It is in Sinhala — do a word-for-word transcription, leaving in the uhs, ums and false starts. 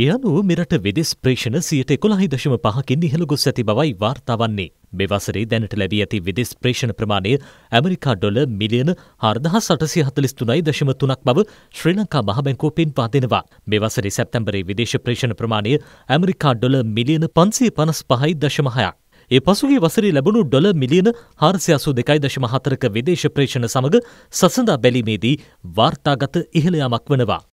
ඒ අනුව මෙරට විදෙස් ප්‍රේක්ෂණ සියයට එකොළහ දශම පහකින් ඉහළ ගොස් ඇති බවයි වාර්තා වන්නේ. මේ වසරේ දැනට ලැබී ඇති විදෙස් ප්‍රේක්ෂණ ප්‍රමාණය ඇමරිකා ඩොලර් මිලියන හාරදහස් අටසිය හතළිස් තුනයි දශම තුනක් බව ශ්‍රී ලංකා මහ බැංකුව පෙන්වා දෙනවා. මේ වසරේ සැප්තැම්බරේ විදේශ ප්‍රේක්ෂණ ප්‍රමාණය ඇමරිකා ඩොලර් මිලියන පන්සිය පනස් පහයි දශම හයක්. ඒ පසුගිය වසරේ ලැබුණු ඩොලර් මිලියන හාරසිය අසූ දෙකයි දශම හතරක විදේශ ප්‍රේක්ෂණ සමග සසඳා බැලීමේදී වාර්තාගත ඉහළ යාමක් වනවා.